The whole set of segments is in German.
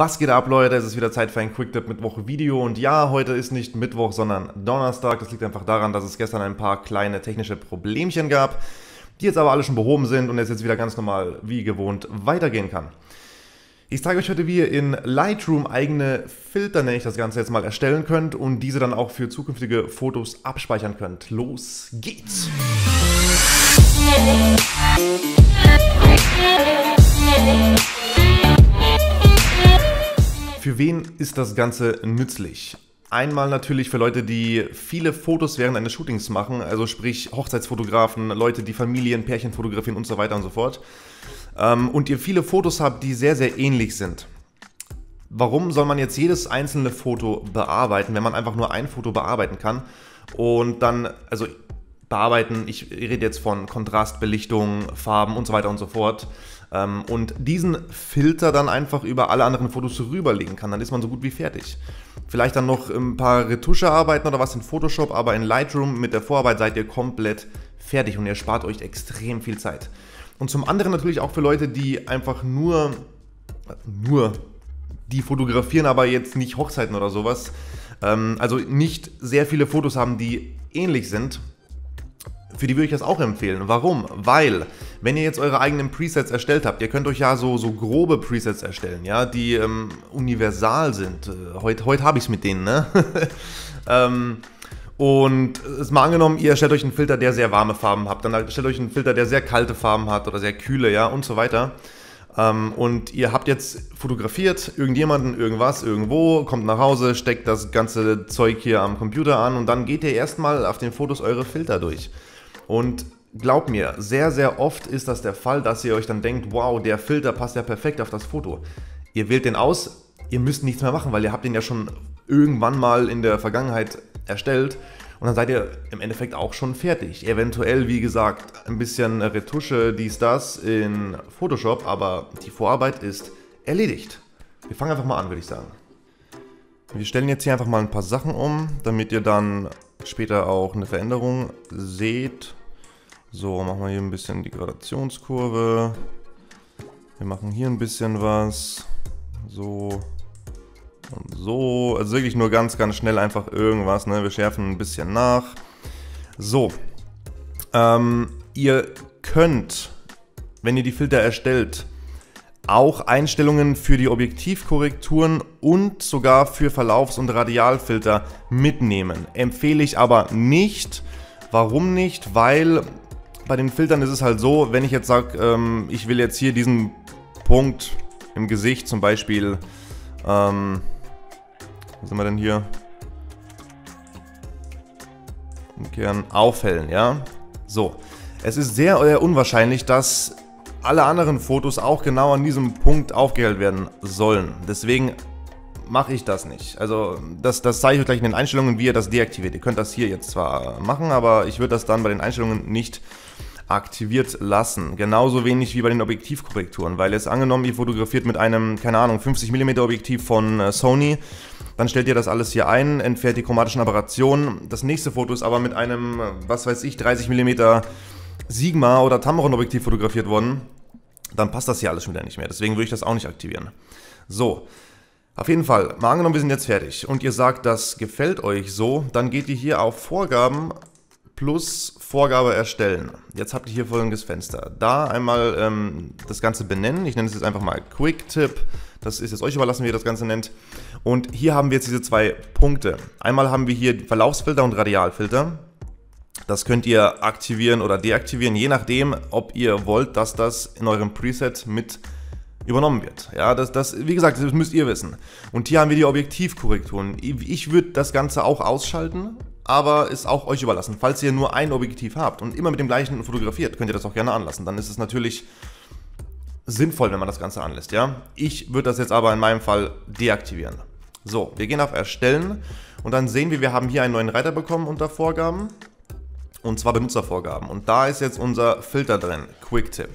Was geht ab, Leute? Es ist wieder Zeit für ein Quick-Tipp Mittwoch-Video und ja, heute ist nicht Mittwoch, sondern Donnerstag. Das liegt einfach daran, dass es gestern ein paar kleine technische Problemchen gab, die jetzt aber alle schon behoben sind und es jetzt wieder ganz normal wie gewohnt weitergehen kann. Ich zeige euch heute, wie ihr in Lightroom eigene Filter, nenne ich das Ganze jetzt mal, erstellen könnt und diese dann auch für zukünftige Fotos abspeichern könnt. Los geht's! Für wen ist das Ganze nützlich? Einmal natürlich für Leute, die viele Fotos während eines Shootings machen, also sprich Hochzeitsfotografen, Leute, die Familien, Pärchen fotografieren und so weiter und so fort. Und ihr viele Fotos habt, die sehr, sehr ähnlich sind. Warum soll man jetzt jedes einzelne Foto bearbeiten, wenn man einfach nur ein Foto bearbeiten kann? Und dann, also bearbeiten, ich rede jetzt von Kontrast, Belichtung, Farben und so weiter und so fort. Und diesen Filter dann einfach über alle anderen Fotos rüberlegen kann, dann ist man so gut wie fertig. Vielleicht dann noch ein paar Retuschearbeiten oder was in Photoshop, aber in Lightroom mit der Vorarbeit seid ihr komplett fertig und ihr spart euch extrem viel Zeit. Und zum anderen natürlich auch für Leute, die einfach die fotografieren, aber jetzt nicht Hochzeiten oder sowas, also nicht sehr viele Fotos haben, die ähnlich sind. Für die würde ich das auch empfehlen. Warum? Weil, wenn ihr jetzt eure eigenen Presets erstellt habt, ihr könnt euch ja so grobe Presets erstellen, ja, die universal sind. Heute habe ich es mit denen, ne? Und ist mal angenommen, ihr erstellt euch einen Filter, der sehr warme Farben hat, dann erstellt euch einen Filter, der sehr kalte Farben hat oder sehr kühle, ja, und so weiter. Und ihr habt jetzt fotografiert, irgendjemanden, irgendwas, irgendwo, kommt nach Hause, steckt das ganze Zeug hier am Computer an und dann geht ihr erstmal auf den Fotos eure Filter durch. Und glaubt mir, sehr, sehr oft ist das der Fall, dass ihr euch dann denkt, wow, der Filter passt ja perfekt auf das Foto. Ihr wählt den aus, ihr müsst nichts mehr machen, weil ihr habt den ja schon irgendwann mal in der Vergangenheit erstellt und dann seid ihr im Endeffekt auch schon fertig. Eventuell, wie gesagt, ein bisschen Retusche, dies, das in Photoshop, aber die Vorarbeit ist erledigt. Wir fangen einfach mal an, würde ich sagen. Wir stellen jetzt hier einfach mal ein paar Sachen um, damit ihr dann später auch eine Veränderung seht. So, machen wir hier ein bisschen die Gradationskurve. Wir machen hier ein bisschen was. So und so. Also wirklich nur ganz, ganz schnell einfach irgendwas, ne? Wir schärfen ein bisschen nach. So. Ihr könnt, wenn ihr die Filter erstellt, auch Einstellungen für die Objektivkorrekturen und sogar für Verlaufs- und Radialfilter mitnehmen. Empfehle ich aber nicht. Warum nicht? Weil bei den Filtern ist es halt so, wenn ich jetzt sage, ich will jetzt hier diesen Punkt im Gesicht zum Beispiel, was sind wir denn hier? Im Kern aufhellen, ja? So. Es ist sehr unwahrscheinlich, dass alle anderen Fotos auch genau an diesem Punkt aufgehellt werden sollen. Deswegen mache ich das nicht. Also das zeige ich euch gleich in den Einstellungen, wie ihr das deaktiviert. Ihr könnt das hier jetzt zwar machen, aber ich würde das dann bei den Einstellungen nicht aktiviert lassen. Genauso wenig wie bei den Objektivkorrekturen, weil jetzt angenommen, ihr fotografiert mit einem, keine Ahnung, 50mm Objektiv von Sony, dann stellt ihr das alles hier ein, entfernt die chromatischen Aberrationen. Das nächste Foto ist aber mit einem, was weiß ich, 30mm Sigma oder Tamron Objektiv fotografiert worden, dann passt das hier alles schon wieder nicht mehr. Deswegen würde ich das auch nicht aktivieren. So, auf jeden Fall, mal angenommen, wir sind jetzt fertig und ihr sagt, das gefällt euch so, dann geht ihr hier auf Vorgaben plus Vorgabe erstellen. Jetzt habt ihr hier folgendes Fenster. Da einmal das Ganze benennen. Ich nenne es jetzt einfach mal Quick-Tipp. Das ist jetzt euch überlassen, wie ihr das Ganze nennt. Und hier haben wir jetzt diese zwei Punkte. Einmal haben wir hier Verlaufsfilter und Radialfilter. Das könnt ihr aktivieren oder deaktivieren, je nachdem, ob ihr wollt, dass das in eurem Preset mit übernommen wird. Ja, wie gesagt, das müsst ihr wissen. Und hier haben wir die Objektivkorrekturen. Ich würde das Ganze auch ausschalten, aber ist auch euch überlassen. Falls ihr nur ein Objektiv habt und immer mit dem gleichen fotografiert, könnt ihr das auch gerne anlassen. Dann ist es natürlich sinnvoll, wenn man das Ganze anlässt. Ja? Ich würde das jetzt aber in meinem Fall deaktivieren. So, wir gehen auf Erstellen und dann sehen wir haben hier einen neuen Reiter bekommen unter Vorgaben. Und zwar Benutzervorgaben. Und da ist jetzt unser Filter drin, Quick-Tipp.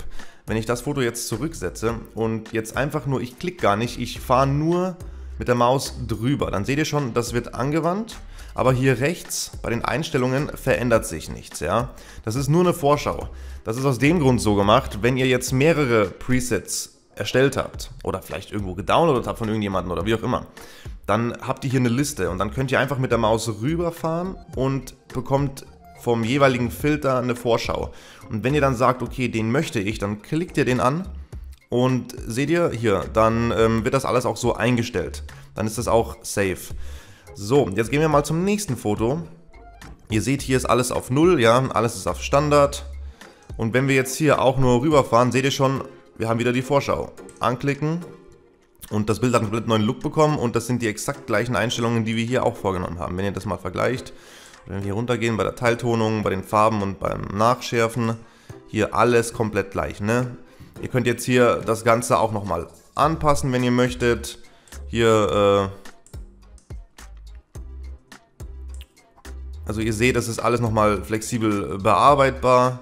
Wenn ich das Foto jetzt zurücksetze und jetzt einfach nur, ich klicke gar nicht, ich fahre nur mit der Maus drüber. Dann seht ihr schon, das wird angewandt, aber hier rechts bei den Einstellungen verändert sich nichts. Ja? Das ist nur eine Vorschau. Das ist aus dem Grund so gemacht, wenn ihr jetzt mehrere Presets erstellt habt oder vielleicht irgendwo gedownloadet habt von irgendjemandem oder wie auch immer, dann habt ihr hier eine Liste und dann könnt ihr einfach mit der Maus rüberfahren und bekommt vom jeweiligen Filter eine Vorschau. Und wenn ihr dann sagt, okay, den möchte ich, dann klickt ihr den an und seht ihr hier, dann wird das alles auch so eingestellt. Dann ist das auch safe. So, jetzt gehen wir mal zum nächsten Foto. Ihr seht, hier ist alles auf 0, ja, alles ist auf Standard. Und wenn wir jetzt hier auch nur rüberfahren, seht ihr schon, wir haben wieder die Vorschau. Anklicken und das Bild hat einen komplett neuen Look bekommen und das sind die exakt gleichen Einstellungen, die wir hier auch vorgenommen haben. Wenn ihr das mal vergleicht, wenn wir hier runtergehen bei der Teiltonung, bei den Farben und beim Nachschärfen, hier alles komplett gleich, ne? Ihr könnt jetzt hier das Ganze auch nochmal anpassen, wenn ihr möchtet. Hier, also ihr seht, das ist alles nochmal flexibel bearbeitbar.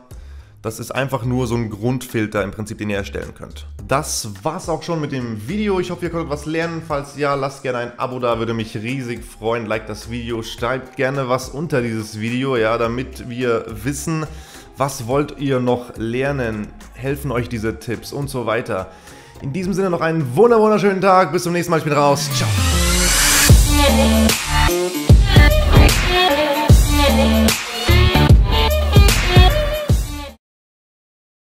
Das ist einfach nur so ein Grundfilter im Prinzip, den ihr erstellen könnt. Das war's auch schon mit dem Video. Ich hoffe, ihr konntet was lernen. Falls ja, lasst gerne ein Abo da, würde mich riesig freuen. Like das Video, schreibt gerne was unter dieses Video, ja, damit wir wissen, was wollt ihr noch lernen. Helfen euch diese Tipps und so weiter. In diesem Sinne noch einen wunderschönen Tag. Bis zum nächsten Mal. Ich bin raus. Ciao.